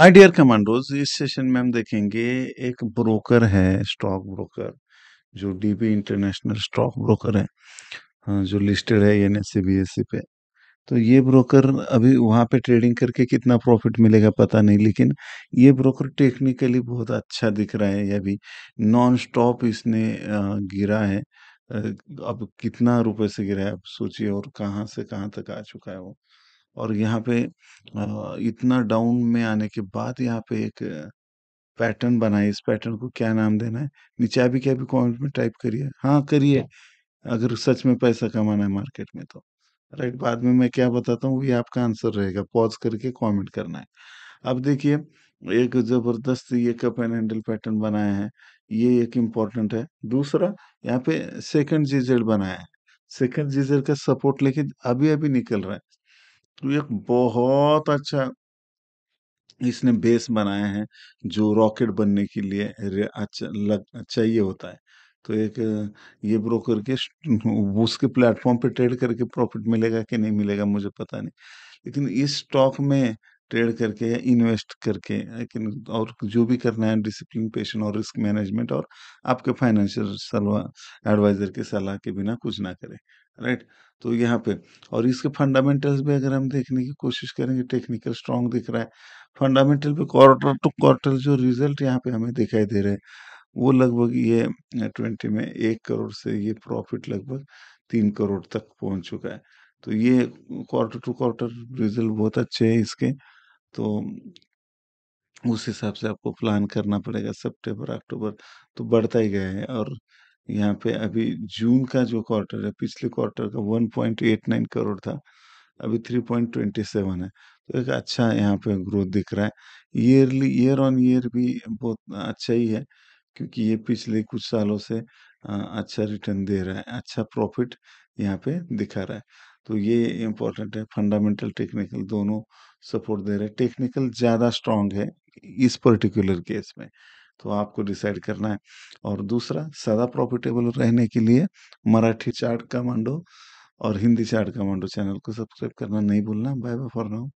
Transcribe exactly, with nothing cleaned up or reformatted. हाय dear commandos, इस session में हम देखेंगे एक ब्रोकर है, स्टॉक ब्रोकर जो डीबी इंटरनेशनल स्टॉक ब्रोकर है जो लिस्टेड है N S C B S E पे। तो ये ब्रोकर अभी वहाँ पे ट्रेडिंग करके कितना प्रॉफिट मिलेगा पता नहीं, लेकिन ये ब्रोकर टेक्निकली बहुत अच्छा दिख रहा है। ये अभी नॉन स्टॉप इसने गिरा है, अब कितना रुपए से गिरा है अब सोचिए, और कहाँ से कहाँ तक आ चुका है वो। और यहाँ पे इतना डाउन में आने के बाद यहाँ पे एक पैटर्न बना है, इस पैटर्न को क्या नाम देना है नीचे अभी क्या भी कमेंट में टाइप करिए। हाँ करिए अगर सच में पैसा कमाना है मार्केट में तो। राइट, बाद में मैं क्या बताता हूँ ये आपका आंसर रहेगा, पॉज करके कमेंट करना है। अब देखिए एक जबरदस्त ये कप एंड हैंडल पैटर्न बनाया है, ये एक इम्पोर्टेंट है। दूसरा यहाँ पे सेकंड जीजेड बनाया है, सेकंड जीजेड का सपोर्ट लेके अभी अभी निकल रहा है। तो एक बहुत अच्छा इसने बेस बनाया है जो रॉकेट बनने के लिए अच्छा लग अच्छा ये होता है। तो एक ये ब्रोकर के उसके प्लेटफॉर्म पे ट्रेड करके प्रॉफिट मिलेगा कि नहीं मिलेगा मुझे पता नहीं, लेकिन इस स्टॉक में ट्रेड करके या इन्वेस्ट करके, लेकिन और जो भी करना है डिसिप्लिन, पेशन और रिस्क मैनेजमेंट और आपके फाइनेंशियल सलाह एडवाइजर के सलाह के बिना कुछ ना करें। राइट, तो यहाँ पे और इसके फंडामेंटल्स भी अगर हम देखने की कोशिश करेंगे, टेक्निकल स्ट्रॉन्ग दिख रहा है। फंडामेंटल पे क्वार्टर टू क्वार्टर जो रिजल्ट यहाँ पे हमें दिखाई दे रहे हैं वो लगभग ये ट्वेंटी में एक करोड़ से ये प्रॉफिट लगभग तीन करोड़ तक पहुँच चुका है। तो ये क्वार्टर टू क्वार्टर रिजल्ट बहुत अच्छे हैं इसके, तो उस हिसाब से आपको प्लान करना पड़ेगा। सितंबर अक्टूबर तो बढ़ता ही गया है, और यहाँ पे अभी जून का जो क्वार्टर है पिछले क्वार्टर का one point eight nine crore था, अभी थ्री पॉइंट टू सेवन है। तो एक अच्छा यहाँ पे ग्रोथ दिख रहा है। ईयरली ईयर ऑन ईयर भी बहुत अच्छा ही है, क्योंकि ये पिछले कुछ सालों से अच्छा रिटर्न दे रहा है, अच्छा प्रॉफिट यहाँ पे दिखा रहा है। तो ये इम्पोर्टेंट है, फंडामेंटल टेक्निकल दोनों सपोर्ट दे रहे हैं। टेक्निकल ज़्यादा स्ट्रांग है इस पर्टिकुलर केस में, तो आपको डिसाइड करना है। और दूसरा, सदा प्रॉफिटेबल रहने के लिए मराठी चार्ट कमांडो और हिंदी चार्ट कमांडो चैनल को सब्सक्राइब करना नहीं भूलना। Bye bye for now.